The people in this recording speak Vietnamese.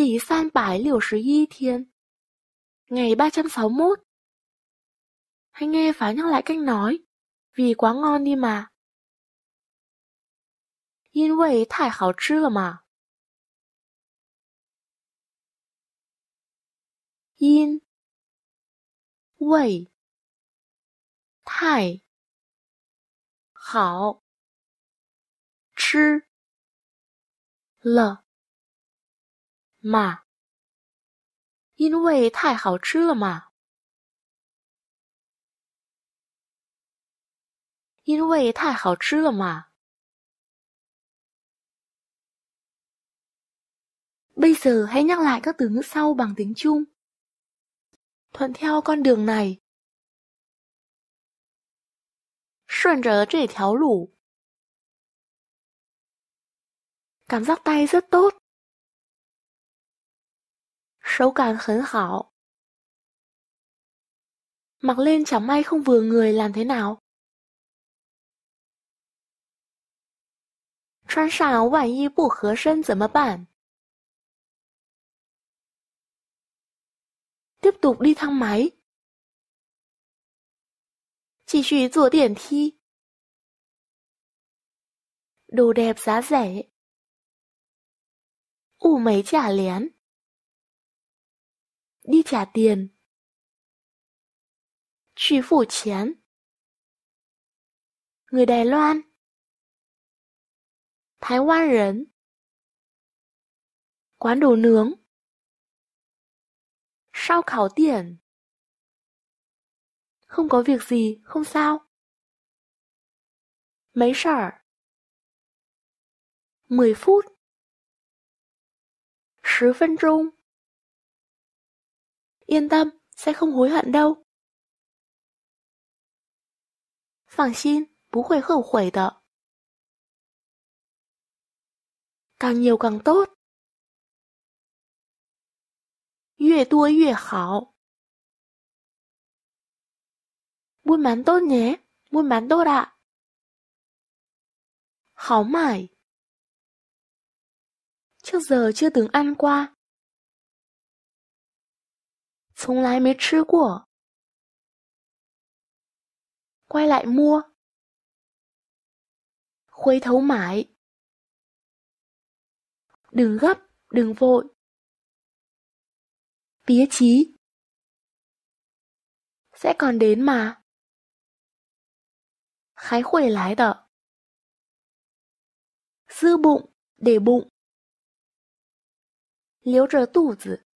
第361 thiên, ngày 361. Hãy nghe và nhắc lại cách nói, vì quá ngon đi mà. 因为太好吃了嘛。因为太好吃了嘛。因为太好吃了嘛。因为太好吃了嘛。Bây giờ hãy nhắc lại các từ ngữ sau bằng tiếng Trung. Thuận theo con đường này. 顺着这条路. Cảm giác tay rất tốt. 手感很好. Mặc lên chẳng may không vừa người làm thế nào? 穿上万一不合身怎么办？tiếp tục đi thang máy. 继续坐电梯. Đồ đẹp giá rẻ. 物美价廉. Đi trả tiền. 去付钱. Người Đài Loan. 台湾人. Quán đồ nướng. 烧烤店. Không có việc gì, không sao. 没事儿. 10 phút. 10 phân钟. Yên tâm, sẽ không hối hận đâu. 放心，不会后悔的. Càng nhiều càng tốt. 越多越好. Buôn bán tốt nhé, buôn bán tốt ạ. 好卖. Trước giờ chưa từng ăn qua. 从来没吃过. Quay lại mua. 回头买. Đừng gấp, đừng vội. Bía chí. Sẽ còn đến mà. Khái khuẩy lái đợ. Dư bụng, để bụng. Liếu trờ tủ tử.